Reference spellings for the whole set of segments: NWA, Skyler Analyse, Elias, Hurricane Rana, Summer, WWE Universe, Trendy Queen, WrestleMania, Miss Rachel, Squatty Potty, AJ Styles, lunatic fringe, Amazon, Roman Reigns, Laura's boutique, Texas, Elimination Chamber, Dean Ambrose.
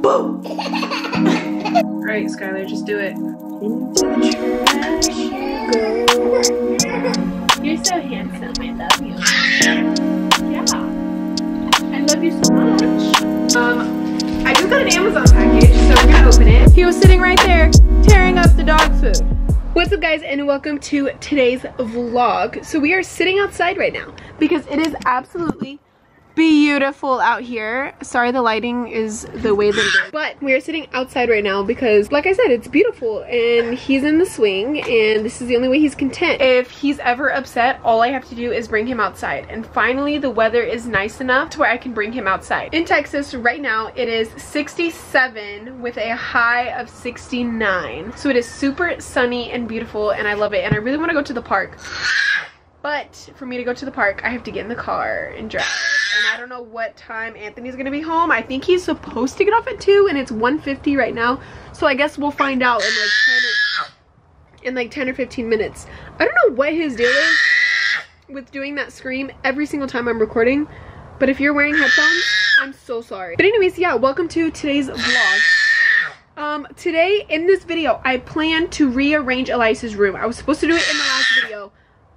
Boom! Alright, Skyler, just do it. Into the trash you go. You're so handsome, I love you. Yeah. I love you so much. I just got an Amazon package, so we're gonna open it. He was sitting right there, tearing up the dog food. What's up guys, and welcome to today's vlog. So we are sitting outside right now because it is absolutely beautiful out here. Sorry the lighting is the way that it is. But we are sitting outside right now because, like I said, it's beautiful and he's in the swing and this is the only way he's content. If he's ever upset, all I have to do is bring him outside. And finally, the weather is nice enough to where I can bring him outside. In Texas right now, it is 67 with a high of 69. So it is super sunny and beautiful and I love it. And I really want to go to the park. But for me to go to the park, I have to get in the car and drive. And I don't know what time Anthony's gonna be home. I think he's supposed to get off at 2 and it's 1:50 right now. So I guess we'll find out in like 10 or 15 minutes. I don't know what his deal is with doing that scream every single time I'm recording. But if you're wearing headphones, I'm so sorry. But anyways, yeah, welcome to today's vlog. Today in this video, I plan to rearrange Elias's room. I was supposed to do it in the last video,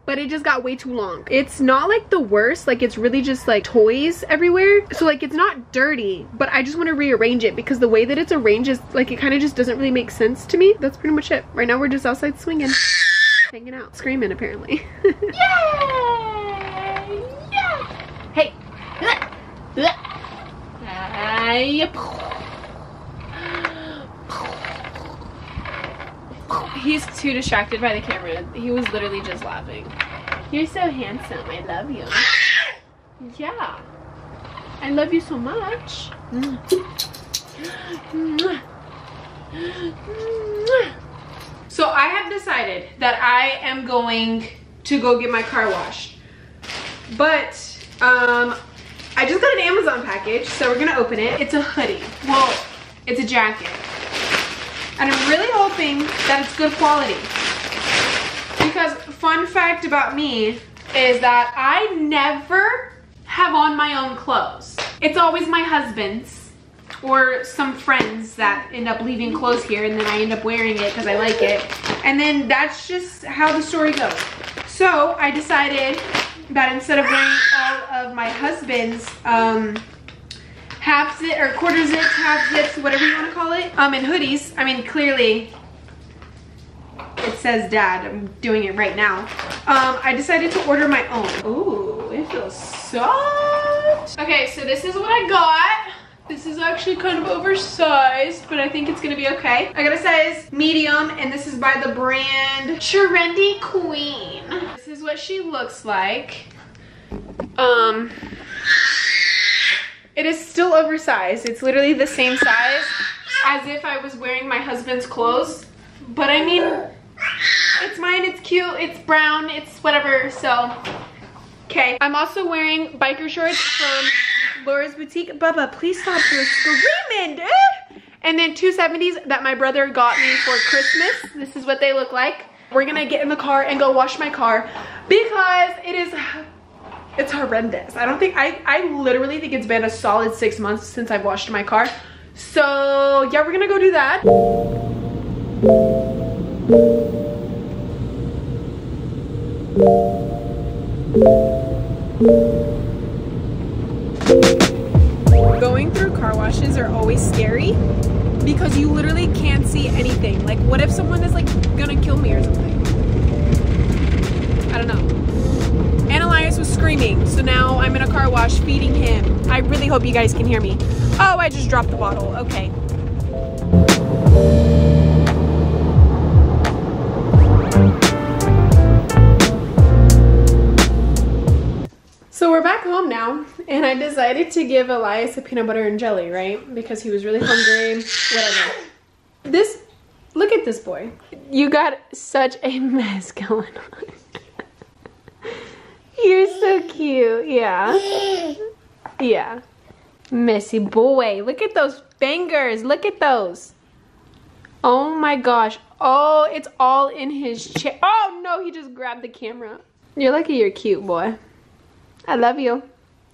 but it just got way too long. It's not like the worst, like it's really just like toys everywhere. So like it's not dirty, but I just wanna rearrange it because the way that it's arranged is like it kinda just doesn't really make sense to me. That's pretty much it. Right now we're just outside swinging, hanging out, screaming apparently. Yay! Yeah! Hey! He's too distracted by the camera. He was literally just laughing. You're so handsome. I love you. Yeah. I love you so much. So I have decided that I am going to go get my car washed. But I just got an Amazon package, so we're gonna open it. It's a hoodie. Well, it's a jacket. And I'm really hoping that it's good quality. Because fun fact about me is that I never have on my own clothes. It's always my husband's or some friends that end up leaving clothes here and then I end up wearing it because I like it. And then that's just how the story goes. So I decided that instead of wearing all of my husband's half zip or quarter zips, half zips, whatever you want to call it, and hoodies. I mean, clearly it says dad, I'm doing it right now. I decided to order my own. Ooh, it feels soft. Okay, so this is what I got. This is actually kind of oversized, but I think it's gonna be okay. I got a size medium, and this is by the brand Trendy Queen. This is what she looks like. It is still oversized. It's literally the same size as if I was wearing my husband's clothes. But I mean, it's mine, it's cute, it's brown, it's whatever, so. Okay, I'm also wearing biker shorts from Laura's Boutique. Bubba, please stop your screaming, dude. And then 270s that my brother got me for Christmas. This is what they look like. We're gonna get in the car and go wash my car because it is, it's horrendous. I don't think, I literally think it's been a solid 6 months since I've washed my car. So yeah, we're gonna go do that. Going through car washes are always scary because you literally can't see anything. Like what if someone is like gonna kill me or something? I don't know. Elias was screaming, so now I'm in a car wash feeding him. I really hope you guys can hear me. Oh, I just dropped the bottle. Okay. So we're back home now, and I decided to give Elias a peanut butter and jelly, right? Because he was really hungry, whatever. This, look at this boy. You got such a mess going on. You're so cute, yeah. Yeah. Messy boy, look at those fingers, look at those. Oh my gosh, oh, it's all in his chair. Oh no, he just grabbed the camera. You're lucky you're cute, boy. I love you.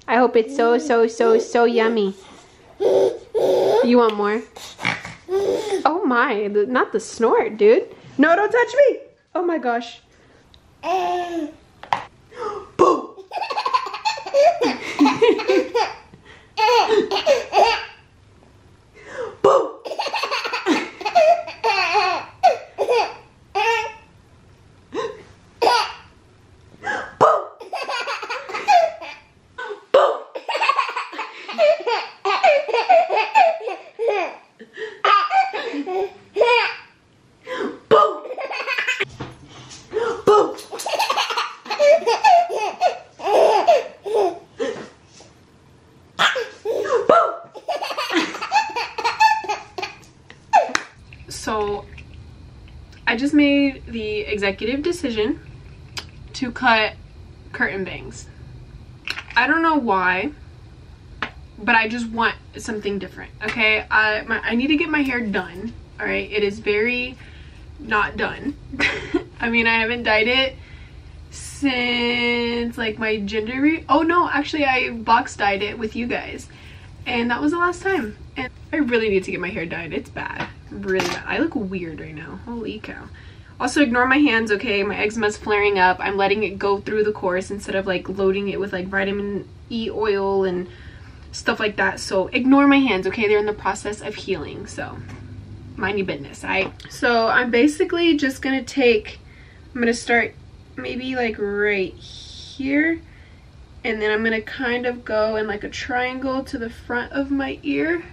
I hope it's so, so, so, so yummy. You want more? Oh my, not the snort, dude. No, don't touch me. Oh my gosh. Boom. Boom. I just made the executive decision to cut curtain bangs. I don't know why, but I just want something different, okay? I need to get my hair done, all right? It is very not done. I mean, I haven't dyed it since like my gender reveal. Oh no, actually I box dyed it with you guys, and that was the last time. And I really need to get my hair dyed. It's bad. Really bad. I look weird right now. Holy cow. Also, ignore my hands, okay? My eczema's flaring up. I'm letting it go through the course instead of like loading it with like vitamin E oil and stuff like that. So ignore my hands, okay? They're in the process of healing, so mind your business, all right? So I'm basically just gonna take, I'm gonna start maybe like right here, and then I'm gonna kind of go in like a triangle to the front of my ear.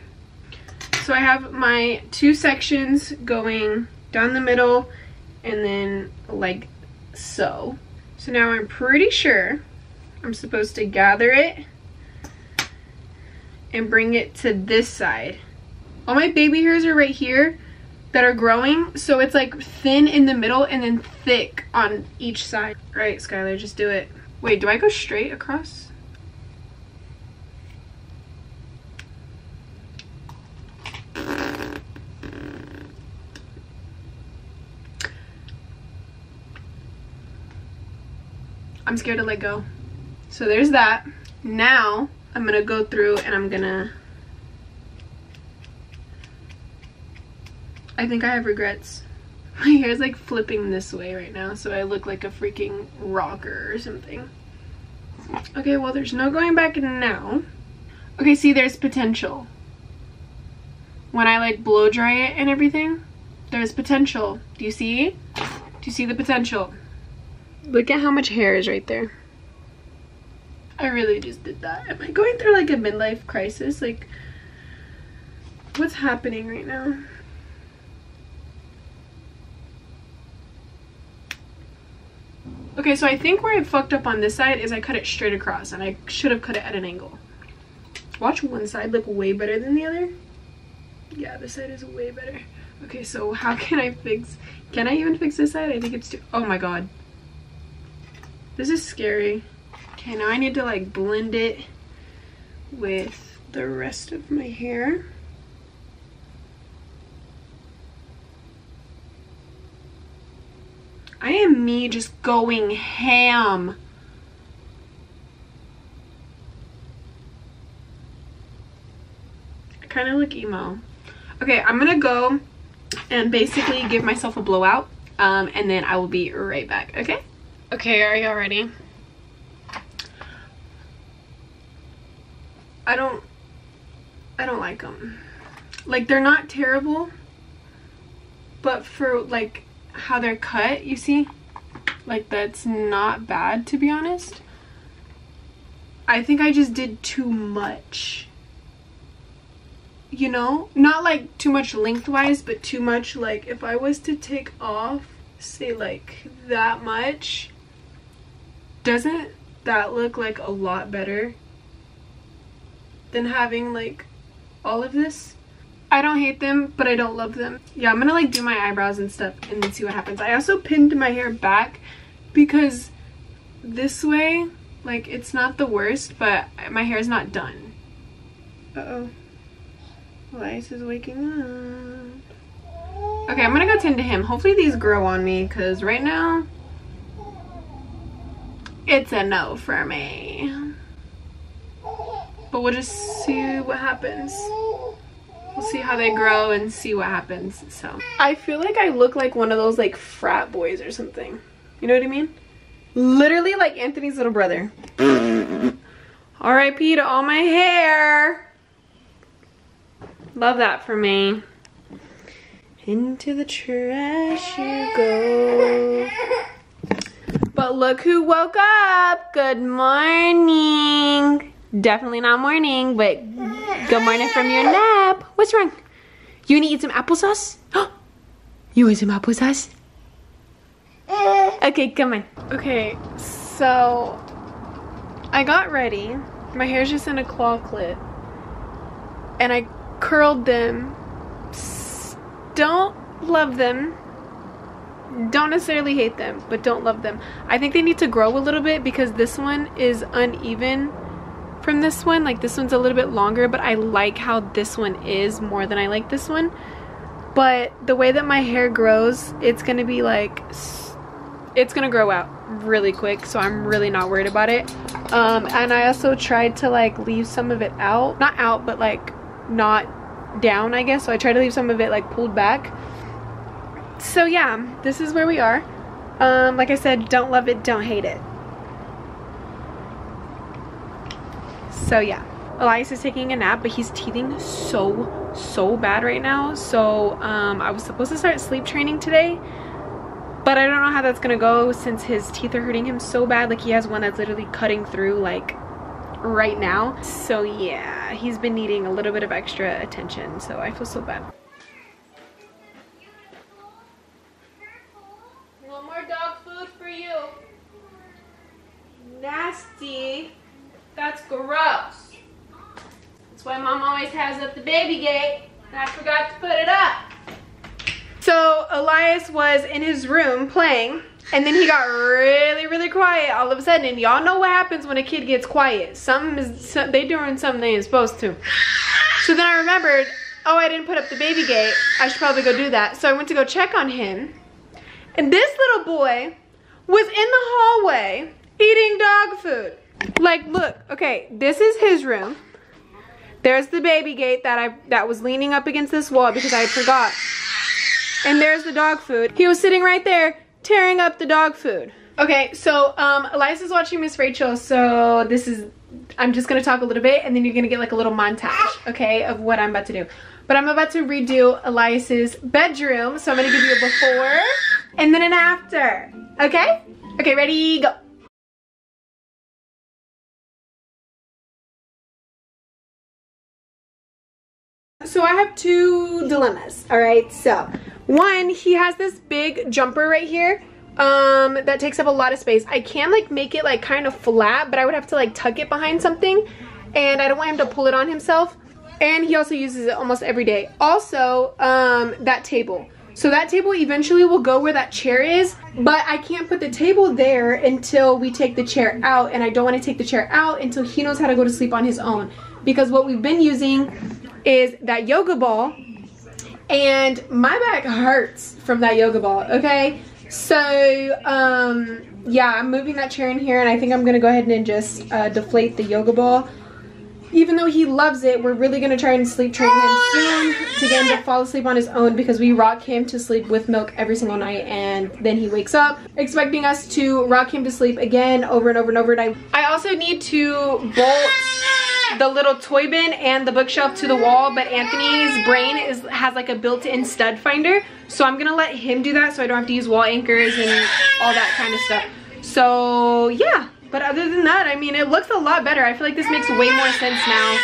So I have my two sections going down the middle and then like so. So now I'm pretty sure I'm supposed to gather it and bring it to this side. All my baby hairs are right here that are growing, so it's like thin in the middle and then thick on each side. Right, Skyler, just do it. Wait, do I go straight across? I'm scared to let go. So there's that. Now I'm gonna go through and I'm gonna, I think I have regrets. My hair is like flipping this way right now, so I look like a freaking rocker or something. Okay, well there's no going back now. Okay, see, there's potential. When I like blow dry it and everything, there's potential. Do you see? Do you see the potential? Look at how much hair is right there. I really just did that. Am I going through like a midlife crisis? Like, what's happening right now? Okay, so I think where I fucked up on this side is I cut it straight across, and I should have cut it at an angle. Watch one side look way better than the other. Yeah, this side is way better. Okay, so how can I fix, can I even fix this side? I think it's too, oh my god. This is scary. Okay, now I need to like blend it with the rest of my hair. I am me just going ham. I kind of look emo. Okay, I'm gonna go and basically give myself a blowout, and then I will be right back, okay? Okay, are y'all ready? I don't like them. Like, they're not terrible, but for like how they're cut, you see? Like, that's not bad, to be honest. I think I just did too much. You know? Not like too much lengthwise, but too much like if I was to take off, say like that much, doesn't that look like a lot better than having like all of this? I don't hate them, but I don't love them. Yeah, I'm gonna like do my eyebrows and stuff and then see what happens. I also pinned my hair back because this way, like, it's not the worst, but my hair is not done. Uh-oh. Elias is waking up. Okay, I'm gonna go tend to him. Hopefully these grow on me, because right now, it's a no for me. But we'll just see what happens. We'll see how they grow and see what happens. So I feel like I look like one of those like frat boys or something. You know what I mean? Literally like Anthony's little brother. R.I.P. to all my hair. Love that for me. Into the trash you go. But look who woke up. Good morning. Definitely not morning, but good morning from your nap. What's wrong? You want to eat some applesauce? You want some applesauce? Okay, come on. Okay, so I got ready. My hair's just in a claw clip. And I curled them. Don't love them. Don't necessarily hate them, but don't love them. I think they need to grow a little bit because this one is uneven from this one. Like this one's a little bit longer, but I like how this one is more than I like this one. But the way that my hair grows, it's gonna be like, it's gonna grow out really quick, so I'm really not worried about it. And I also tried to like leave some of it out, not out, but like not down, I guess. So I tried to leave some of it like pulled back. So yeah, this is where we are. Like I said, don't love it, don't hate it. So yeah, Elias is taking a nap, but he's teething so bad right now. So I was supposed to start sleep training today, but I don't know how that's gonna go since his teeth are hurting him so bad. Like he has one that's literally cutting through like right now. So yeah, he's been needing a little bit of extra attention. So I feel so bad. No more dog food for you. Nasty. That's gross. That's why mom always has up the baby gate. And I forgot to put it up. So Elias was in his room playing, and then he got really quiet all of a sudden. And y'all know what happens when a kid gets quiet. They doing something they ain't supposed to. So then I remembered, oh, I didn't put up the baby gate. I should probably go do that. So I went to go check on him. And this little boy was in the hallway eating dog food. Like, look, okay, this is his room. There's the baby gate that was leaning up against this wall because I forgot. And there's the dog food. He was sitting right there tearing up the dog food. Okay, so Elias is watching Miss Rachel, so I'm just gonna talk a little bit and then you're gonna get like a little montage, okay, of what I'm about to do. But I'm about to redo Elias's bedroom, so I'm gonna give you a before and then an after. Okay? Okay, ready, go. So I have two dilemmas, all right? So one, he has this big jumper right here that takes up a lot of space. I can like make it like kind of flat, but I would have to like tuck it behind something, and I don't want him to pull it on himself. And he also uses it almost every day. Also, that table. So that table eventually will go where that chair is, but I can't put the table there until we take the chair out, and I don't want to take the chair out until he knows how to go to sleep on his own, because what we've been using is that yoga ball, and my back hurts from that yoga ball. Okay, so yeah, I'm moving that chair in here, and I think I'm gonna go ahead and just deflate the yoga ball. Even though he loves it, we're really gonna try and sleep train him soon to get him to fall asleep on his own, because we rock him to sleep with milk every single night, and then he wakes up expecting us to rock him to sleep again over and over and over. And I also need to bolt the little toy bin and the bookshelf to the wall, but Anthony's brain has like a built-in stud finder, so I'm gonna let him do that so I don't have to use wall anchors and all that kind of stuff. So yeah, but other than that, I mean, it looks a lot better. I feel like this makes way more sense now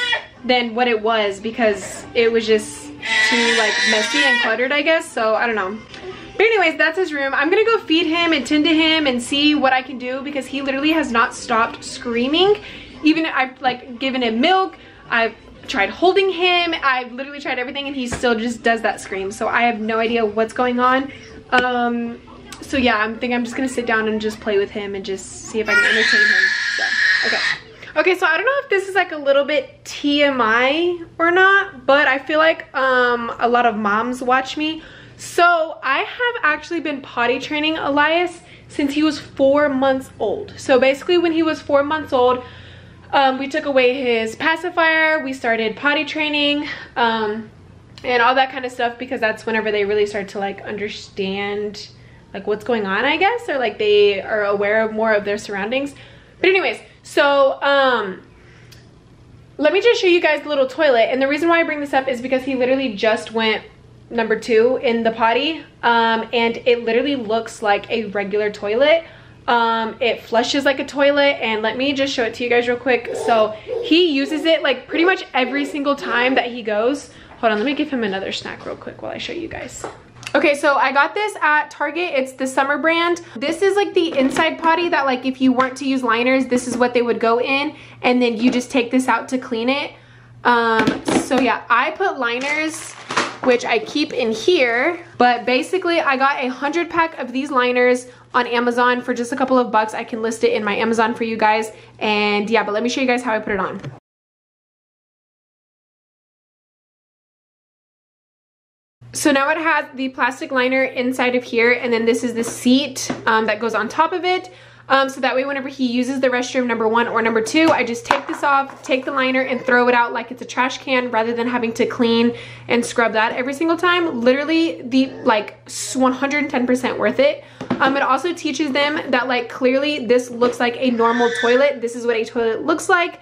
than what it was, because it was just too like messy and cluttered, I guess. So I don't know. But anyways, that's his room. I'm gonna go feed him and tend to him and see what I can do, because he literally has not stopped screaming. Even I've like given him milk, I've tried holding him, I've literally tried everything, and he still just does that scream. So I have no idea what's going on. So yeah, I think I'm just gonna sit down and just play with him and just see if I can entertain him. So, okay, so I don't know if this is like a little bit TMI or not, but I feel like a lot of moms watch me. So I have actually been potty training Elias since he was 4 months old. So basically when he was 4 months old, We took away his pacifier, we started potty training, and all that kind of stuff, because that's whenever they really start to like understand like what's going on, I guess, or like they are aware of more of their surroundings. But anyways, so let me just show you guys the little toilet. And the reason why I bring this up is because he literally just went number 2 in the potty, and it literally looks like a regular toilet. It flushes like a toilet, and let me just show it to you guys real quick. So he uses it like pretty much every single time that he goes. Hold on, let me give him another snack real quick while I show you guys. Okay, so I got this at Target. It's the Summer brand. This is like the inside potty that like if you weren't to use liners, this is what they would go in, and then you just take this out to clean it. So yeah, I put liners, which I keep in here, but basically I got 100 pack of these liners on Amazon for just a couple of bucks. I can list it in my Amazon for you guys. And yeah, but let me show you guys how I put it on. So now it has the plastic liner inside of here, and then this is the seat that goes on top of it. So that way whenever he uses the restroom number 1 or number 2, I just take this off, take the liner, and throw it out like it's a trash can, rather than having to clean and scrub that every single time. Literally the like 110% worth it. It also teaches them that like clearly this looks like a normal toilet. This is what a toilet looks like.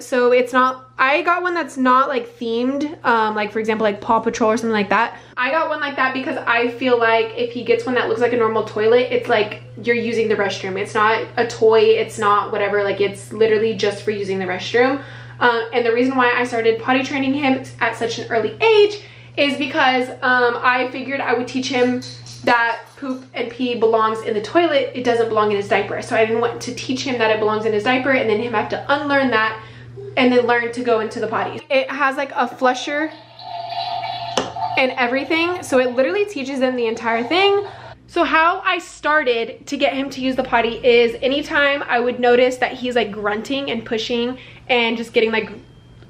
So it's not, I got one that's not like themed, like for example, like Paw Patrol or something like that. I got one like that because I feel like if he gets one that looks like a normal toilet, it's like you're using the restroom. It's not a toy. It's not whatever. Like it's literally just for using the restroom. And the reason why I started potty training him at such an early age is because, I figured I would teach him that poop and pee belongs in the toilet. It doesn't belong in his diaper. So I didn't want to teach him that it belongs in his diaper and then him have to unlearn that and then learn to go into the potty. It has like a flusher and everything. So it literally teaches them the entire thing. So how I started to get him to use the potty is anytime I would notice that he's like grunting and pushing and just getting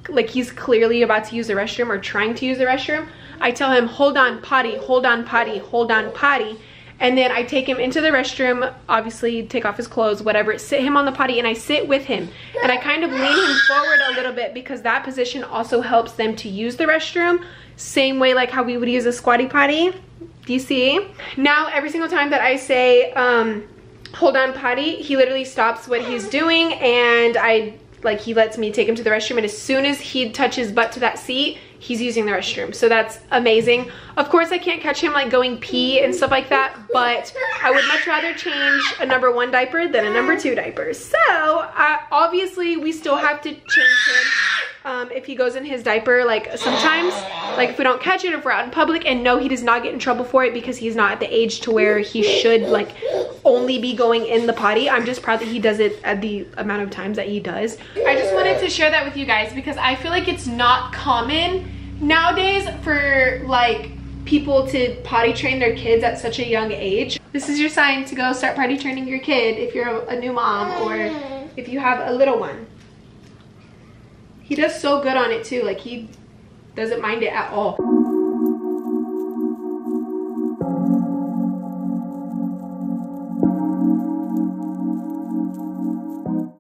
like he's clearly about to use the restroom or trying to use the restroom, I tell him, hold on potty, hold on potty, hold on potty. And then I take him into the restroom, obviously take off his clothes, whatever, sit him on the potty, and I sit with him. And I kind of lean him forward a little bit because that position also helps them to use the restroom. Same way like how we would use a squatty potty. Do you see? Now every single time that I say, hold on potty, he literally stops what he's doing, and he lets me take him to the restroom, and as soon as he touches butt to that seat, he's using the restroom. So that's amazing. Of course, I can't catch him like going pee and stuff like that, but I would much rather change a number 1 diaper than a number 2 diaper. So obviously we still have to change him if he goes in his diaper, like sometimes, like if we don't catch it, if we're out in public. And no, he does not get in trouble for it because he's not at the age to where he should like only be going in the potty. I'm just proud that he does it at the amount of times that he does. I just wanted to share that with you guys because I feel like it's not common nowadays for like people to potty train their kids at such a young age. This is your sign to go start potty training your kid if you're a new mom or if you have a little one. He does so good on it too, like he doesn't mind it at all.